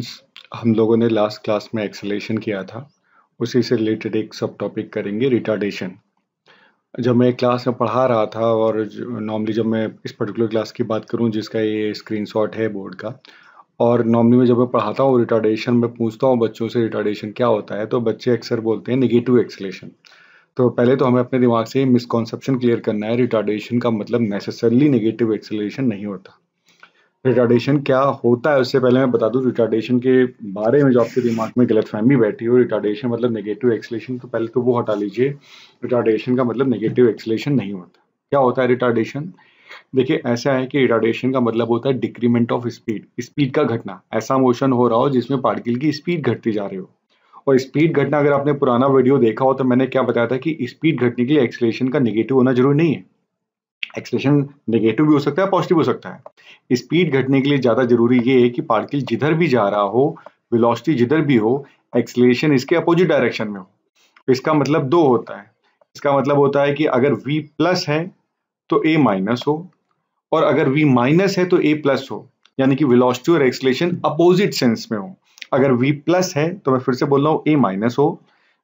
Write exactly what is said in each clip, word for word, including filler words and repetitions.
Students, हम लोगों ने लास्ट क्लास में एक्सेलेरेशन किया था, उसी से रिलेटेड एक सब टॉपिक करेंगे रिटार्डेशन। जब मैं क्लास में पढ़ा रहा था और नॉर्मली जब मैं इस पर्टिकुलर क्लास की बात करूं जिसका ये स्क्रीनशॉट है बोर्ड का, और नॉर्मली मैं जब मैं पढ़ाता हूँ रिटार्डेशन में पूछता हूँ बच्चों से रिटार्डेशन क्या होता है, तो बच्चे अक्सर बोलते हैं निगेटिव एक्सेलेरेशन। तो पहले तो हमें अपने दिमाग से मिसकॉन्सेप्शन क्लियर करना है, रिटार्डेशन का मतलब नेसेसरली निगेटिव एक्सेलेरेशन नहीं होता। रिटार्डेशन क्या होता है उससे पहले मैं बता दूं, रिटार्डेशन के बारे में जो आपके दिमाग में गलतफहमी बैठी हो, रिटार्डेशन मतलब नेगेटिव एक्सेलेरेशन, तो पहले तो वो हटा लीजिए। रिटार्डेशन का मतलब नेगेटिव एक्सेलेरेशन नहीं होता। क्या होता है रिटार्डेशन? देखिए ऐसा है कि रिटार्डेशन का मतलब होता है डिक्रीमेंट ऑफ स्पीड, स्पीड का घटना। ऐसा मोशन हो रहा हो जिसमें पार्टिकल की स्पीड घटती जा रही हो, और स्पीड घटना, अगर आपने पुराना वीडियो देखा हो तो मैंने क्या बताया था कि स्पीड घटने के लिए एक्सेलेरेशन का नेगेटिव होना जरूरी नहीं है। एक्सेलेरेशन नेगेटिव भी हो सकता है, पॉजिटिव हो सकता है। स्पीड घटने के लिए ज़्यादा जरूरी ये है कि पार्टिकल जिधर भी जा रहा हो, वेलोसिटी जिधर भी हो, एक्सेलेरेशन इसके अपोजिट डायरेक्शन में हो। इसका मतलब दो होता है। इसका मतलब होता है कि अगर v प्लस है तो a माइनस हो, और अगर v माइनस है तो a प्लस हो, यानी कि वेलोसिटी और एक्सेलेरेशन अपोजिट सेंस में हो। अगर v प्लस है तो मैं फिर से बोल रहा हूँ a माइनस हो,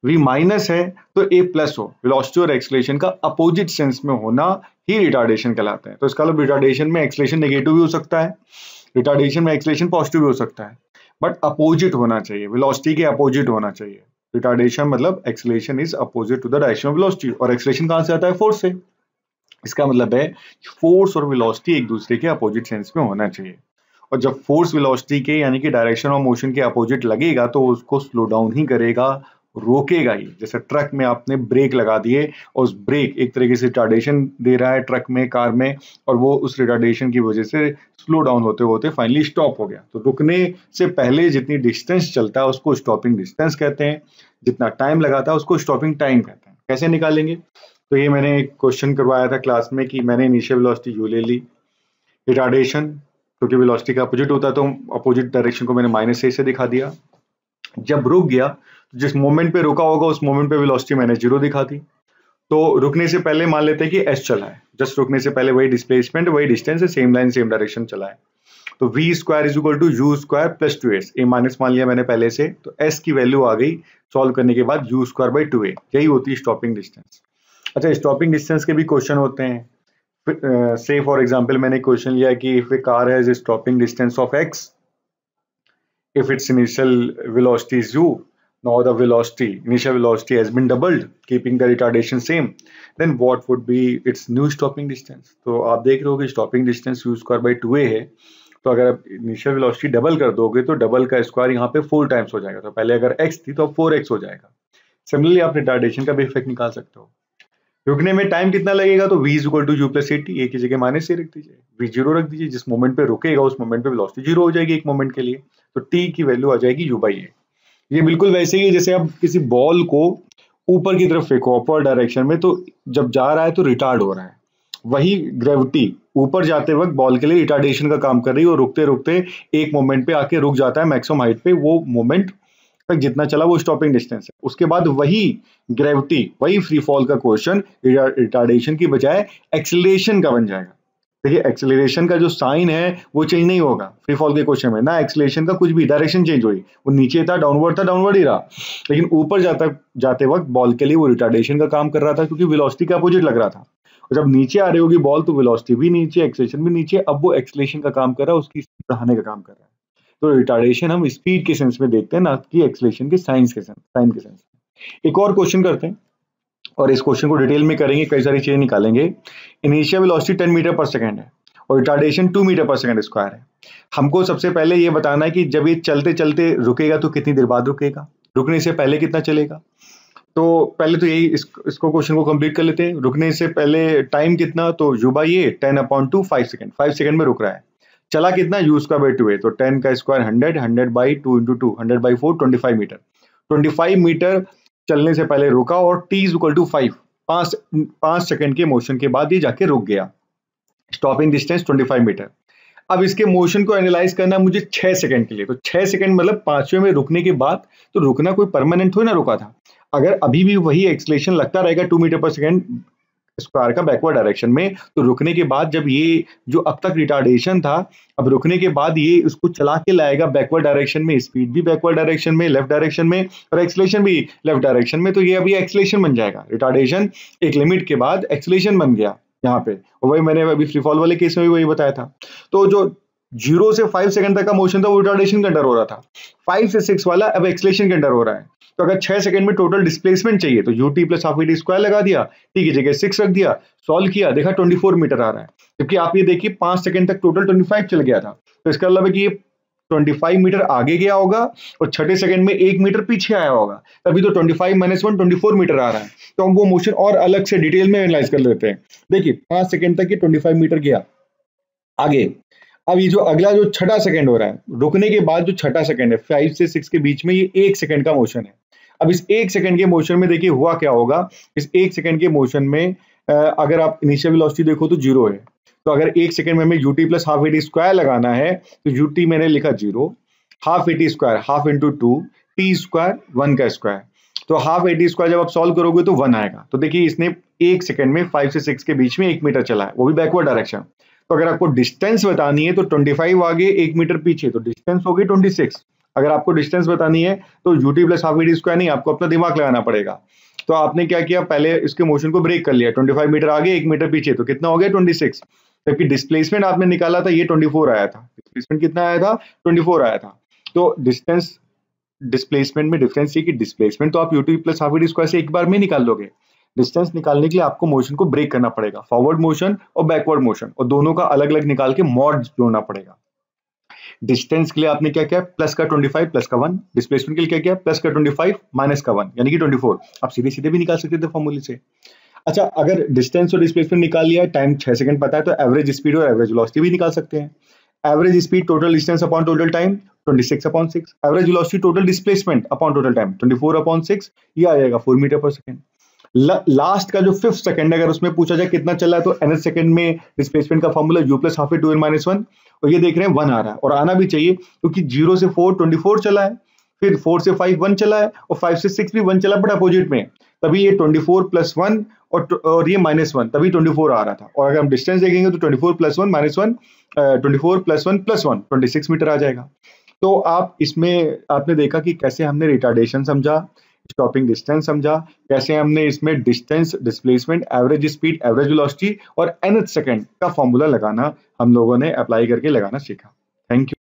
v माइनस है तो a प्लस हो। वेलोसिटी और एक्सेलेरेशन का अपोजिट सेंस में होना ही रिटार्डेशन कहलाते हैं। तो इसका मतलब रिटार्डेशन में एक्सेलेरेशन नेगेटिव भी हो सकता है, रिटार्डेशन में एक्सेलेरेशन पॉजिटिव भी हो सकता है, बट अपोजिट होना चाहिए, वेलोसिटी के अपोजिट होना चाहिए। रिटार्डेशन मतलब acceleration is opposite to the direction of velocity, और एक्सेलेरेशन कहां से आता है? फोर्स से। इसका मतलब है फोर्स और वेलोसिटी एक दूसरे के अपोजिट सेंस में होना चाहिए, और जब फोर्स वेलोसिटी के यानी कि डायरेक्शन ऑफ मोशन के अपोजिट लगेगा तो उसको स्लो डाउन ही करेगा, रोकेगा ही। जैसे ट्रक में आपने ब्रेक लगा दिए, और उस ब्रेक एक तरीके से रिटार्डेशन दे रहा है ट्रक में, कार में, और वो उस रिटार्डेशन की वजह से स्लो डाउन होते होते फाइनली स्टॉप हो गया। तो रुकने से पहले जितनी डिस्टेंस चलता है उसको स्टॉपिंग डिस्टेंस कहते हैं, जितना टाइम लगाता है उसको स्टॉपिंग टाइम कहते हैं। कैसे निकालेंगे? तो ये मैंने एक क्वेश्चन करवाया था क्लास में कि मैंने इनिशियल वेलोसिटी यू ले ली, रिटार्डेशन क्योंकि वेलोसिटी का अपोजिट होता है तो अपोजिट डायरेक्शन को मैंने माइनस ए से दिखा दिया। जब रुक गया, जिस मोमेंट पे रुका होगा उस मोमेंट पे वेलोसिटी मैंने जीरो दिखा दी। तो रुकने से पहले मान लेते हैं कि एस चला है, जस्ट रुकने से पहले वही डिस्प्लेसमेंट, वही डिस्टेंस है, सेम लाइन सेम डायरेक्शन चला है। तो v square is equal to u square plus two s, a minus मान लिया मैंने पहले से, तो एस की वैल्यू आ गई सॉल्व करने के बाद u square by two a, यही होती है स्टॉपिंग डिस्टेंस। अच्छा, स्टॉपिंग डिस्टेंस के भी क्वेश्चन होते हैं। से फॉर एग्जाम्पल मैंने क्वेश्चन लिया कि if a car has a stopping distance of x, if its initial velocity is u, now the velocity, initial velocity has been doubled, keeping the retardation same, then what would be its new stopping distance? तो आप देख रहे हो कि stopping distance u square by two a है, तो अगर आप initial velocity double कर दोगे तो double का square यहाँ पे four times हो जाएगा। तो पहले अगर x थी तो अब four x हो जाएगा। Similarly आप retardation का भी effect निकाल सकते हो। रुकने में टाइम कितना लगेगा? तो v is equal to u plus a t, a की जगह माइनस ए रख दीजिए, v जीरो रख दीजिए, जिस मोमेंट पे रुकेगा उस मोमेंट पे वेलोसिटी जीरो हो जाएगी एक मोमेंट के लिए, तो t की वैल्यू आ जाएगी u बाई ए। ये बिल्कुल वैसे ही है जैसे आप किसी बॉल को ऊपर की तरफ फेंको अपवर्ड डायरेक्शन में, तो जब जा रहा है तो रिटार्ड हो रहा है, वही ग्रेविटी ऊपर जाते वक्त बॉल के लिए रिटार्डेशन का काम कर रही है, और रुकते रुकते एक मोमेंट पे आके रुक जाता है मैक्सिमम हाइट पे, वो मोमेंट तक जितना चला वो स्टॉपिंग डिस्टेंस है। उसके बाद वही ग्रेविटी, वही फ्री फॉल का क्वेश्चन रिटार्डेशन की बजाय एक्सेलरेशन का बन जाएगा। देखिए एक्सेलरेशन का जो साइन है वो चेंज नहीं होगा फ्री फॉल के क्वेश्चन में, ना एक्सेलरेशन का कुछ भी डायरेक्शन चेंज हुई, वो नीचे था डाउनवर्ड था डाउनवर्ड ही रहा, लेकिन ऊपर जाता जाते वक्त बॉल के लिए वो रिटार्डेशन का काम कर रहा था क्योंकि वेलोसिटी का अपोजिट लग रहा था, और जब नीचे आ रही होगी बॉल तो वेलोसिटी भी नीचे, एक्सेलरेशन भी नीचे, अब वो एक्सेलरेशन का काम कर रहा है, उसकी स्पीड बढ़ाने का काम कर रहा है। तो रिटार्डेशन हम स्पीड के सेंस में देखते हैं, ना कि एक्सेलरेशन के साइंस के सेंस साइन के सेंस में। एक और क्वेश्चन करते हैं, और इस क्वेश्चन को डिटेल में करेंगे, कई सारी चीजें निकालेंगे। इनिशियल वेलोसिटी टेन मीटर पर सेकंड है और रिटार्डेशन टू मीटर पर सेकंड स्क्वायर है। हमको सबसे पहले ये बताना है कि जब ये चलते चलते रुकेगा तो कितनी देर बाद रुकेगा, रुकने से पहले कितना चलेगा। तो पहले तो यही इस, इसको क्वेश्चन को कंप्लीट कर लेते हैं। रुकने से पहले टाइम कितना? तो u by a ten upon two five second, five second में रुक रहा है। चला कितना? U square by two a, तो टेन का square hundred, hundred by two into two hundred by four twenty five meter, twenty five meter चलने से पहले रुका, और t is equal to five, पाँच पाँच सेकंड के मोशन के बाद ये जाके रुक गया। स्टॉपिंग डिस्टेंस पच्चीस मीटर। अब इसके मोशन को एनालाइज करना मुझे छह सेकंड के लिए, तो छह सेकंड मतलब पांचवें में रुकने के बाद, तो रुकना कोई परमानेंट थोड़ी ना रुका था। अगर अभी भी वही एक्सेलेरेशन लगता रहेगा टू मीटर पर सेकंड इस कार का बैकवर्ड डायरेक्शन में। तो रुकने के बाद जब ये जो अब तक रिटार्डेशन था, अब रुकने के बाद ये उसको चला के लाएगा बैकवर्ड डायरेक्शन में, स्पीड भी बैकवर्ड डायरेक्शन में, लेफ्ट डायरेक्शन में, और एक्सेलेरेशन भी लेफ्ट डायरेक्शन में। तो ये अभी एक्सेलेरेशन बन जाएगा। रिटार्डेशन एक लिमिट के बाद एक्सेलेरेशन बन गया यहाँ पे। वही मैंने अभी फ्री फॉल वाले केस में भी वही बताया था। तो जो जीरो से फाइव सेकंड तक का मोशन था वो रिटार्डेशन के अंडर हो रहा था, फाइव से सिक्स वाला अब एक्सेलेरेशन के अंडर हो रहा है। तो अगर छह सेकंड में टोटल डिस्प्लेसमेंट चाहिए तो u t plus half t square लगा दिया, टी की जगह सिक्स रख दिया, सॉल्व किया, देखा ट्वेंटी फोर मीटर आ रहा है। जबकि आप ये देखिए पांच सेकंड तक टोटल ट्वेंटी फाइव चल गया था, तो इसका मतलब है कि ये ट्वेंटी फाइव मीटर आगे गया होगा और छठे सेकंड में एक मीटर पीछे आया होगा, तभी तो twenty five minus one twenty four metre आ रहा है। तो हम वो मोशन और अलग से डिटेल में एनालाइज कर लेते हैं। देखिए पांच सेकंड तक ये ट्वेंटी फाइव मीटर गया आगे। अब ये जो अगला जो छठा सेकंड हो रहा है, रुकने के बाद जो छठा सेकंड है फाइव से सिक्स के बीच में, ये एक सेकंड का मोशन है। अब इस एक सेकंड के मोशन में देखिए हुआ क्या होगा। इस एक सेकंड के मोशन में अगर आप इनिशियल वेलोसिटी देखो तो जीरो है। तो अगर एक सेकंड में हमें u t plus half a t square लगाना है तो यू टी मैंने लिखा zero, half a t square half into two, t square one का स्क्वायर। तो हाफ ए टी स्क्वायर जब आप सॉल्व करोगे तो वन आएगा। तो देखिए इसने एक सेकंड में फाइव से सिक्स के बीच में एक मीटर चला है, वो भी बैकवर्ड डायरेक्शन। तो अगर आपको डिस्टेंस बतानी है तो ट्वेंटी फाइव आगे एक मीटर पीछे, तो डिस्टेंस होगी ट्वेंटी सिक्स। अगर आपको डिस्टेंस बतानी है तो u t plus half a t square नहीं, आपको अपना दिमाग लगाना पड़ेगा। तो आपने क्या किया, पहले इसके मोशन को ब्रेक कर लिया, ट्वेंटी फाइव मीटर आगे एक मीटर पीछे, तो कितना हो गया ट्वेंटी सिक्स। जबकि डिस्प्लेसमेंट आपने निकाला था ये ट्वेंटी फोर आया था, डिस्प्लेसमेंट कितना आया था ट्वेंटी फोर आया था। तो डिस्टेंस डिस्प्लेसमेंट में डिफरेंस ये कि डिस्प्लेसमेंट तो आप u t plus half a t square से एक बार में निकाल लोगे, डिस्टेंस निकालने के लिए आपको मोशन को ब्रेक करना पड़ेगा, फॉरवर्ड मोशन और बैकवर्ड मोशन, और दोनों का अलग अलग निकाल के मॉड जोड़ना पड़ेगा। डिस्टेंस के लिए आपने क्या किया, प्लस का ट्वेंटी फाइव प्लस का वन, डिस्प्लेसमेंट के लिए क्या किया, प्लस का ट्वेंटी फाइव माइनस का वन, यानी कि ट्वेंटी फोर। आप सीधे सीधे भी निकाल सकते थे फॉर्मूले से। अच्छा, अगर डिस्टेंस और डिस्प्लेसमेंट निकाल लिया, टाइम छह सेकंड पता है, तो एवरेज स्पीड और एवरेज वेलोसिटी भी निकाल सकते हैं। Average speed total distance upon total time, twenty six upon six. Average velocity total displacement upon total time, twenty four upon six, ये आ जाएगा four metre per second. Last का जो फिफ्थ सेकंड अगर उसमें पूछा जाए कितना चला है, तो एनएथ सेकंड में डिस्प्लेसमेंट का formula u plus half a two n minus one, और ये देख रहे हैं वन आ रहा है, और आना भी चाहिए क्योंकि जीरो से फोर ट्वेंटी फोर चला है, फिर फोर से फाइव वन चला है, और फाइव से सिक्स भी वन चला बट अपोजिट में, तभी ये ट्वेंटी फोर प्लस वन और, और ये माइनस वन, तभी ट्वेंटी फोर आ रहा था। और अगर हम डिस्टेंस देखेंगे तो twenty four plus one minus one, twenty four plus one plus one, twenty six metre आ जाएगा। तो आप इसमें आपने देखा कि कैसे हमने रिटार्डेशन समझा, स्टॉपिंग डिस्टेंस समझा, कैसे हमने इसमें distance, displacement, average speed, average velocity और एनएथ सेकंड का फॉर्मूला लगाना हम लोगों ने अप्लाई करके लगाना सीखा। Thank you.